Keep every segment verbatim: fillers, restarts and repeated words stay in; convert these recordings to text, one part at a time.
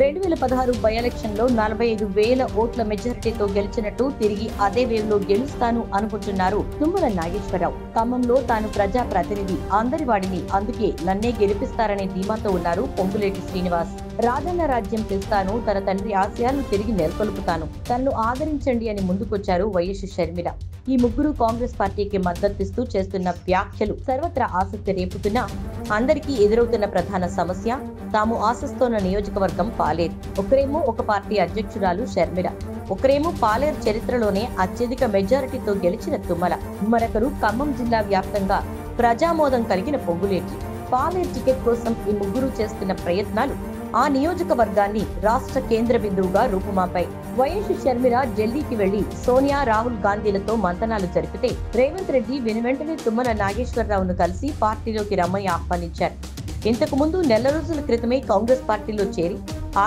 రెండు వేల పదహారు బై ఎలక్షన్ లో నలభై ఐదు వేల ఓట్ల మెజారిటీతో గెలిచినట్టు తిరిగి అదే వేవ్లో గెలుస్తాను అనుకుంటున్నారు తుమ్మల నాగేశ్వరరావు. ఖమ్మంలో తాను ప్రజా ప్రతినిధి, అందరి వాడిని, అందుకే నన్నే గెలిపిస్తారనే ధీమాతో ఉన్నారు పొంగులేటి శ్రీనివాస్. రాజన్న రాజ్యం తెస్తాను, తన తండ్రి ఆశయాలను తిరిగి నెలకొల్పుతాను, తనను ఆదరించండి అని ముందుకొచ్చారు వైఎస్ షర్మిల. ఈ ముగ్గురు కాంగ్రెస్ పార్టీకి మద్దతిస్తూ చేస్తున్న వ్యాఖ్యలు సర్వత్రా ఆసక్తి రేపుతున్నా అందరికీ ఎదురవుతున్న ప్రధాన సమస్య తాము ఆశిస్తోన్న నియోజకవర్గం పాలేరు. ఒకరేమో ఒక పార్టీ అధ్యక్షురాలు షర్మిల, ఒకరేమో పాలేరు చరిత్రలోనే అత్యధిక మెజారిటీతో గెలిచిన తుమ్మల, మరొకరు ఖమ్మం జిల్లా వ్యాప్తంగా ప్రజామోదం కలిగిన పొంగులేటి. పాలేరు టికెట్ కోసం ఈ ముగ్గురు చేస్తున్న ప్రయత్నాలు ఆ నియోజకవర్గాన్ని రాష్ట్ర కేంద్ర బిందువుగా రూపుమాపాయి. వైఎస్ షర్మిల ఢిల్లీకి వెళ్లి సోనియా, రాహుల్ గాంధీలతో మంతనాలు జరిపితే రేవంత్ రెడ్డి వెనువెంటనే తుమ్మల నాగేశ్వరరావును కలిసి పార్టీలోకి రమ్మని ఆహ్వానించారు. ఇంతకు ముందు నెల రోజుల క్రితమే కాంగ్రెస్ పార్టీలో చేరి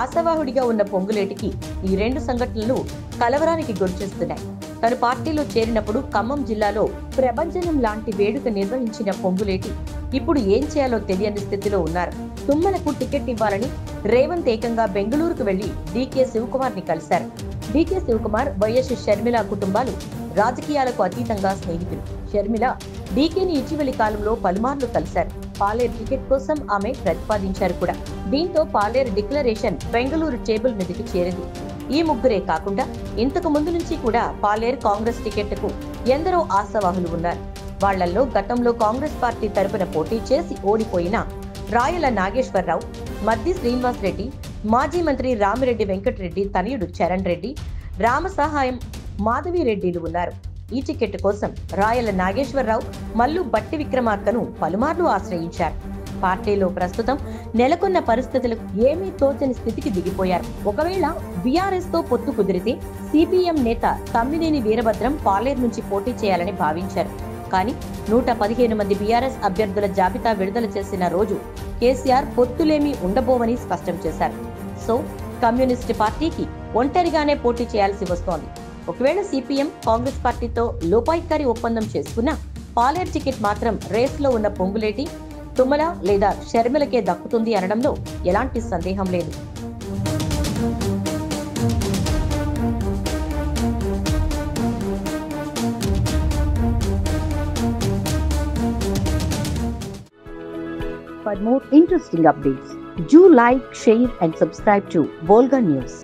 ఆశావాహుడిగా ఉన్న పొంగులేటికి ఈ రెండు సంఘటనలు కలవరానికి గురిచేస్తున్నాయి. తను పార్టీలో చేరినప్పుడు ఖమ్మం జిల్లాలో ప్రభంజనం లాంటి వేడుక నిర్వహించిన పొంగులేటి ఇప్పుడు ఏం చేయాలో తెలియని స్థితిలో ఉన్నారు. తుమ్మలకు టికెట్ ఇవ్వాలని రేవంత్ ఏకంగా బెంగళూరుకు వెళ్లి డీకే శివకుమార్ ని కలిశారు. డీకే శివకుమార్, వైఎస్ షర్మిల కుటుంబాలు రాజకీయాలకు అతీతంగా స్నేహితులు. షర్మిల డీకేని ఇటీవలి కాలంలో పలుమార్లు కలిశారు. పాలేరు టికెట్ కోసం ఆమె ప్రతిపాదించారు కూడా. దీంతో పాలేరు డిక్లరేషన్ బెంగళూరు టేబుల్ మీదకి చేరింది. ఈ ముగ్గురే కాకుండా ఇంతకు ముందు నుంచి కూడా పాలేరు కాంగ్రెస్ టికెట్ కు ఎందరో ఆశావాహులు ఉన్నారు. వాళ్లలో గతంలో కాంగ్రెస్ పార్టీ తరపున పోటీ చేసి ఓడిపోయిన రాయల నాగేశ్వరరావు, మద్ది శ్రీనివాస్ రెడ్డి, మాజీ మంత్రి రామిరెడ్డి వెంకటరెడ్డి తనయుడు చరణ్ రెడ్డి, రామసహాయం మాధవి రెడ్డిలు ఉన్నారు. ఈ టికెట్ కోసం రాయల నాగేశ్వరరావు మల్లు బట్టి విక్రమార్కను పలుమార్లు ఆశ్రయించారు. పార్టీలో ప్రస్తుతం నెలకొన్న పరిస్థితులకు ఏమీ తోచని స్థితికి దిగిపోయారు. ఒకవేళ బీఆర్ఎస్ తో పొత్తు కుదిరితే సిపిఎం నేత తమ్మినేని వీరభద్రం పాలేరు నుంచి పోటీ చేయాలని భావించారు. కానీ నూట పదిహేను మంది బీఆర్ఎస్ అభ్యర్థుల జాబితా విడుదల చేసిన రోజు కేసీఆర్ పొత్తులేమీ ఉండబోవని స్పష్టం చేశారు. సో కమ్యూనిస్టు పార్టీకి ఒంటరిగానే పోటీ చేయాల్సి వస్తోంది. ఒకవేళ సిపిఎం కాంగ్రెస్ పార్టీతో లోపాయికారి ఒప్పందం చేసుకున్నా పాలేరు టికెట్ మాత్రం రేస్లో ఉన్న పొంగులేటి, తుమ్మల లేదా షర్మిలకే దక్కుతుంది అనడంలో ఎలాంటి సందేహం లేదు. For more interesting updates, do like, share and subscribe to Volga News.